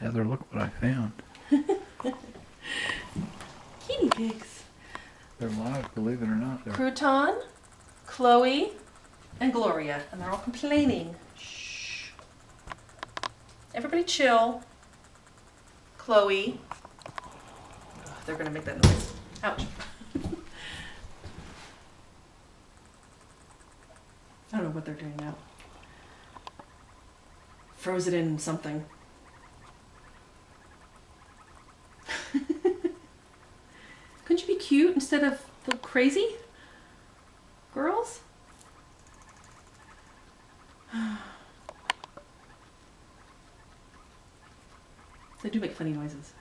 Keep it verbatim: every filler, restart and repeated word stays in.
Heather, look what I found. Guinea pigs. They're live, believe it or not. They're... Crouton, Chloe, and Gloria. And they're all complaining. Shh. Everybody chill. Chloe. Ugh, they're going to make that noise. Ouch. I don't know what they're doing now. Froze it in something. Couldn't you be cute instead of the crazy girls? They do make funny noises.